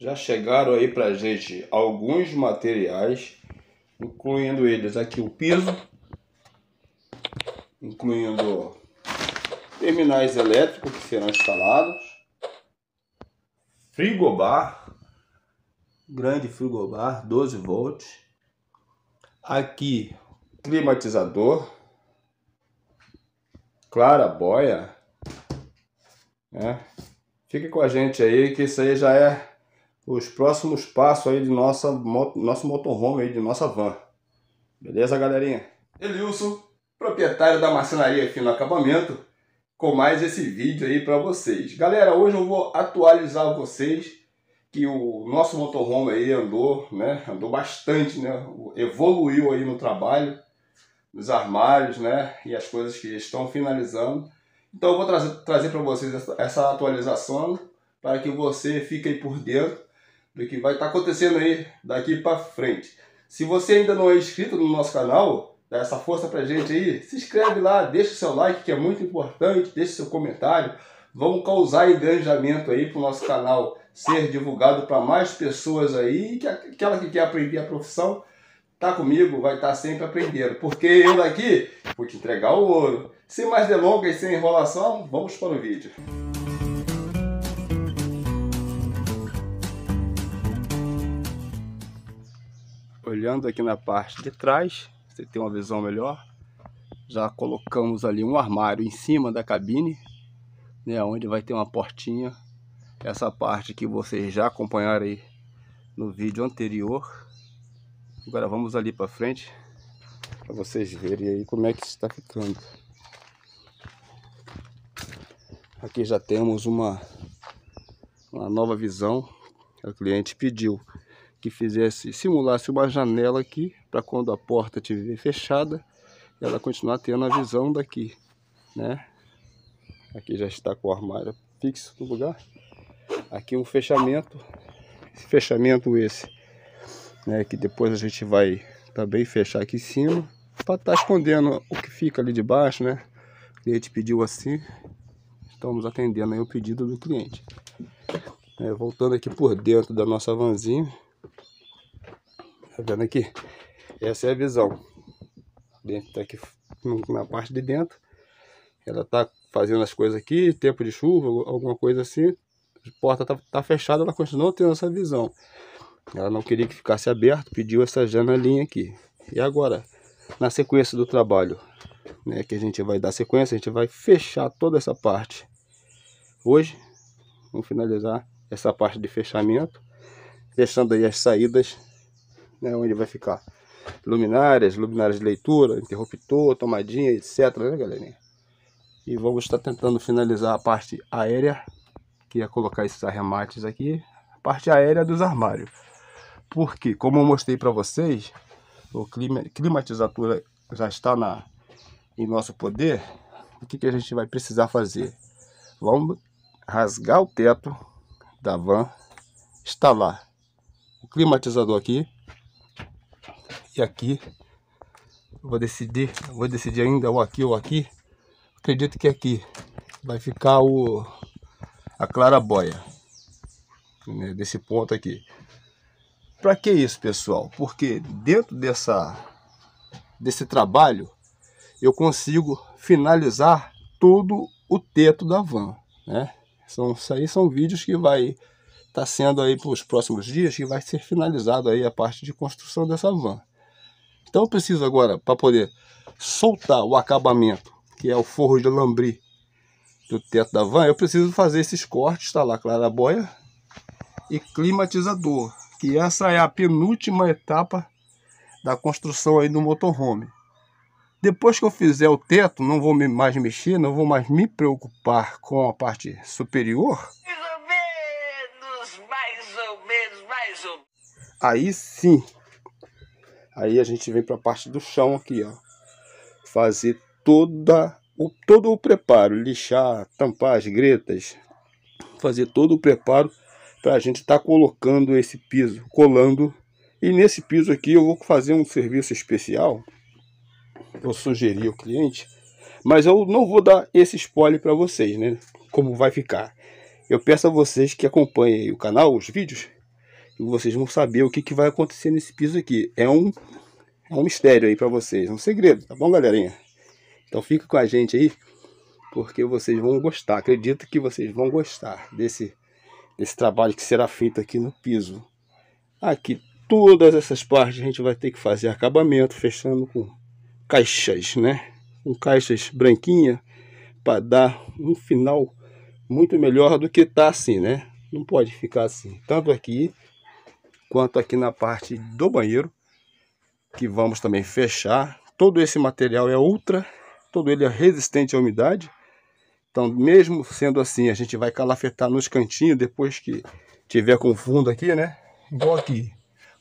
Já chegaram aí pra gente alguns materiais, incluindo eles aqui o piso, incluindo terminais elétricos que serão instalados, frigobar, grande frigobar, 12 volts, aqui climatizador, clarabóia, né? Fique com a gente aí que isso aí já é os próximos passos aí de nosso motorhome aí, de nossa van. Beleza, galerinha? Elilson, proprietário da marcenaria Fino Acabamento, com mais esse vídeo aí para vocês. Galera, hoje eu vou atualizar vocês que o nosso motorhome aí andou, né? Andou bastante, né? Evoluiu aí no trabalho, nos armários, né? E as coisas que estão finalizando. Então eu vou trazer para vocês essa atualização para que você fique aí por dentro do que vai estar acontecendo aí daqui para frente. Se você ainda não é inscrito no nosso canal, dá essa força pra gente aí, se inscreve lá, deixa o seu like que é muito importante, deixa o seu comentário, vamos causar engajamento aí para o nosso canal ser divulgado para mais pessoas aí, que aquela que quer aprender a profissão, tá comigo, vai estar sempre aprendendo, porque eu daqui vou te entregar o ouro. Sem mais delongas, sem enrolação, vamos para o vídeo. Olhando aqui na parte de trás, você tem uma visão melhor. Já colocamos ali um armário em cima da cabine, né, onde vai ter uma portinha. Essa parte que vocês já acompanharam aí no vídeo anterior. Agora vamos ali para frente para vocês verem aí como é que está ficando. Aqui já temos uma nova visão. O cliente pediu que fizesse, simulasse uma janela aqui para quando a porta estiver fechada ela continuar tendo a visão daqui, né? Aqui já está com o armário fixo no lugar. Aqui um fechamento, esse fechamento né, que depois a gente vai também fechar aqui em cima para estar escondendo o que fica ali de baixo, né? O cliente pediu assim, estamos atendendo aí o pedido do cliente. É, voltando aqui por dentro da nossa vanzinha, tá vendo aqui? Essa é a visão. Dentro tá aqui na parte de dentro, ela tá fazendo as coisas aqui, tempo de chuva, alguma coisa assim. A porta tá fechada, ela continua tendo essa visão. Ela não queria que ficasse aberto, pediu essa janelinha aqui. E agora, na sequência do trabalho, né, que a gente vai dar sequência, a gente vai fechar toda essa parte. Hoje, vamos finalizar essa parte de fechamento, fechando aí as saídas, né, onde vai ficar luminárias, luminárias de leitura, interruptor, tomadinha, etc, né, galerinha? E vamos estar tentando finalizar a parte aérea, que é colocar esses arremates aqui, a parte aérea dos armários. Porque, como eu mostrei para vocês, o climatizador já está em nosso poder. O que a gente vai precisar fazer? Vamos rasgar o teto da van, instalar o climatizador aqui e aqui. Vou decidir ainda ou aqui ou aqui. Acredito que aqui vai ficar a clarabóia, né, desse ponto aqui. Para que isso, pessoal? Porque dentro desse trabalho eu consigo finalizar todo o teto da van, né? Isso aí são vídeos que vai estar sendo aí para os próximos dias, que vai ser finalizado aí a parte de construção dessa van. Então eu preciso agora, para poder soltar o acabamento, que é o forro de lambri do teto da van, eu preciso fazer esses cortes, instalar clarabóia e climatizador, que essa é a penúltima etapa da construção aí do motorhome. Depois que eu fizer o teto, não vou mais mexer, não vou mais me preocupar com a parte superior. Mais ou menos. Aí sim, aí a gente vem para a parte do chão aqui, ó. Fazer todo o preparo, lixar, tampar as gretas, fazer todo o preparo para a gente estar colocando esse piso, colando. E nesse piso aqui eu vou fazer um serviço especial, eu sugeri ao cliente, mas eu não vou dar esse spoiler para vocês, né, como vai ficar. Eu peço a vocês que acompanhem o canal, os vídeos, e vocês vão saber o que, que vai acontecer nesse piso aqui. É um mistério aí para vocês, um segredo, tá bom, galerinha? Então fica com a gente aí, porque vocês vão gostar, acredito que vocês vão gostar desse trabalho que será feito aqui no piso. Aqui, todas essas partes a gente vai ter que fazer acabamento, fechando com caixas, né? Com caixas branquinhas, para dar um final muito melhor do que tá assim, né? Não pode ficar assim, tanto aqui quanto aqui na parte do banheiro, que vamos também fechar. Todo esse material é ultra, todo ele é resistente à umidade. Então, mesmo sendo assim, a gente vai calafetar nos cantinhos depois que tiver com fundo aqui, né? Igual aqui,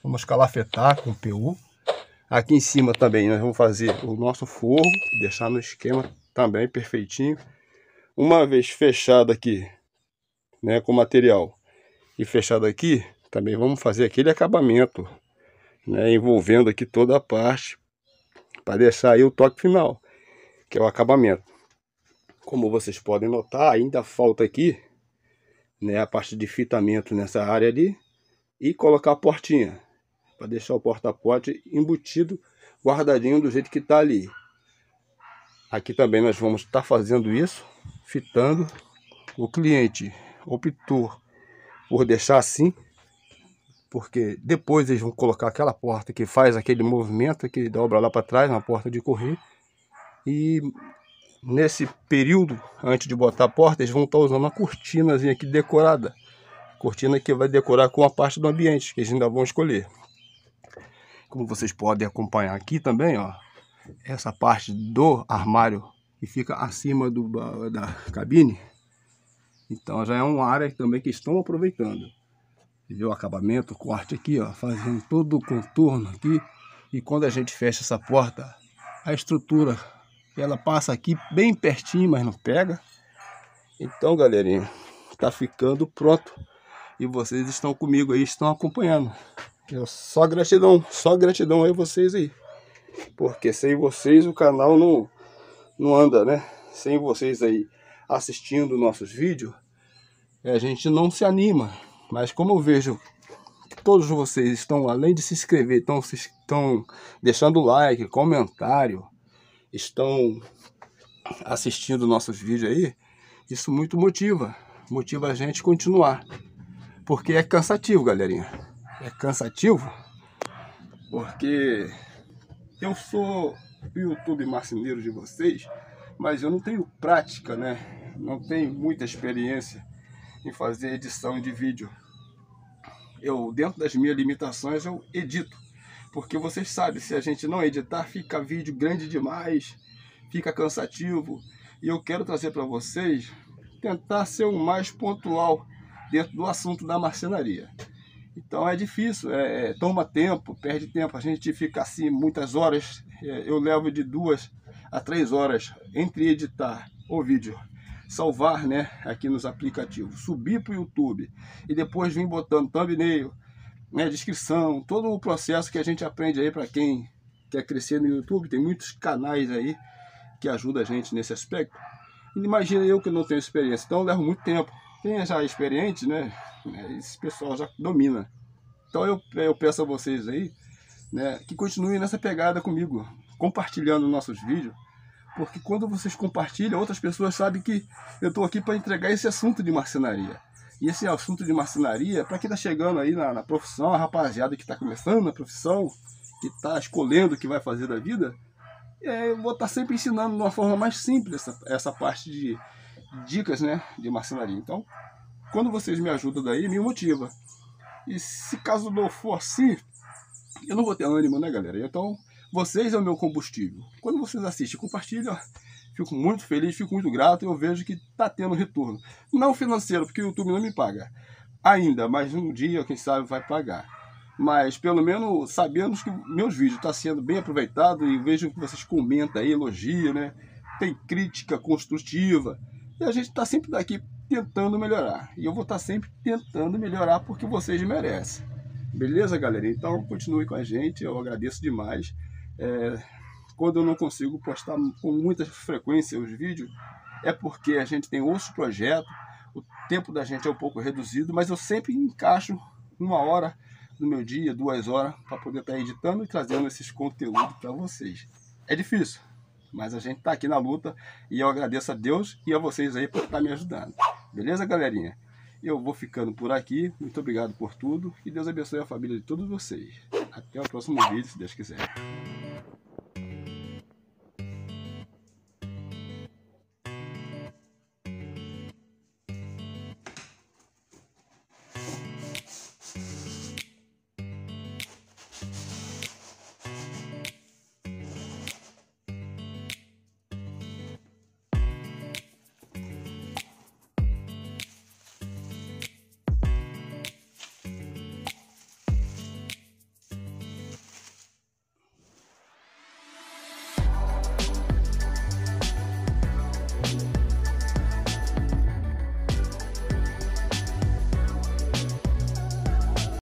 vamos calafetar com PU. Aqui em cima também nós vamos fazer o nosso forro, deixar no esquema também perfeitinho. Uma vez fechado aqui, né, com material e fechado aqui, também vamos fazer aquele acabamento, né, envolvendo aqui toda a parte, para deixar aí o toque final, que é o acabamento. Como vocês podem notar, ainda falta aqui, né, a parte de fitamento nessa área ali, e colocar a portinha, para deixar o porta-pote embutido, guardadinho do jeito que está ali. Aqui também nós vamos estar fazendo isso, fitando. O cliente optou por deixar assim, porque depois eles vão colocar aquela porta que faz aquele movimento, que dobra lá para trás, uma porta de correr. E nesse período, antes de botar a porta, eles vão estar usando uma cortinazinha aqui decorada. Cortina que vai decorar com a parte do ambiente, que eles ainda vão escolher. Como vocês podem acompanhar aqui também, ó, essa parte do armário que fica acima da cabine. Então já é uma área também que estão aproveitando. Viu o acabamento, o corte aqui, ó, fazendo todo o contorno aqui. E quando a gente fecha essa porta, a estrutura, ela passa aqui bem pertinho, mas não pega. Então, galerinha, tá ficando pronto. E vocês estão comigo aí, estão acompanhando. Só gratidão aí vocês aí. Porque sem vocês o canal não anda, né? Sem vocês aí assistindo nossos vídeos, a gente não se anima. Mas como eu vejo que todos vocês estão, além de se inscrever, estão deixando like, comentário, estão assistindo nossos vídeos aí, isso muito motiva a gente continuar. Porque é cansativo, galerinha. É cansativo porque eu sou o YouTube marceneiro de vocês, mas eu não tenho prática, né? Não tenho muita experiência em fazer edição de vídeo. Eu, dentro das minhas limitações, eu edito, porque vocês sabem, se a gente não editar, fica vídeo grande demais, fica cansativo. E eu quero trazer para vocês, tentar ser o mais pontual dentro do assunto da marcenaria. Então é difícil, toma tempo, perde tempo, a gente fica assim muitas horas. Eu levo de 2 a 3 horas entre editar o vídeo, salvar, né, aqui nos aplicativos, subir para o YouTube e depois vir botando thumbnail, né, descrição, todo o processo que a gente aprende aí. Para quem quer crescer no YouTube, tem muitos canais aí que ajudam a gente nesse aspecto. Imagina eu que não tenho experiência, então eu levo muito tempo. Quem é já experiente, né, esse pessoal já domina. Então eu peço a vocês aí, né, que continuem nessa pegada comigo, compartilhando nossos vídeos. Porque quando vocês compartilham, outras pessoas sabem que eu estou aqui para entregar esse assunto de marcenaria. E esse assunto de marcenaria, para quem está chegando aí na profissão, a rapaziada que está começando a profissão, que está escolhendo o que vai fazer da vida, eu vou estar sempre ensinando de uma forma mais simples essa parte de dicas, né, de marcenaria. Então, quando vocês me ajudam daí, me motiva. E se caso não for assim, eu não vou ter ânimo, né, galera? Então, vocês é o meu combustível. Quando vocês assistem e compartilham, fico muito feliz, fico muito grato. Eu vejo que está tendo retorno. Não financeiro, porque o YouTube não me paga ainda, mas um dia, quem sabe, vai pagar. Mas pelo menos sabemos que meus vídeos estão sendo bem aproveitados. E vejo que vocês comentam aí, elogiam, né? Tem crítica construtiva. E a gente está sempre daqui tentando melhorar. E eu vou estar sempre tentando melhorar porque vocês merecem. Beleza, galera? Então continue com a gente. Eu agradeço demais. Quando eu não consigo postar com muita frequência os vídeos, é porque a gente tem outros projetos, o tempo da gente é um pouco reduzido, mas eu sempre encaixo uma hora do meu dia, 2 horas, para poder estar editando e trazendo esses conteúdos para vocês. É difícil, mas a gente está aqui na luta e eu agradeço a Deus e a vocês aí por estar me ajudando. Beleza, galerinha? Eu vou ficando por aqui. Muito obrigado por tudo. Que Deus abençoe a família de todos vocês. Até o próximo vídeo, se Deus quiser.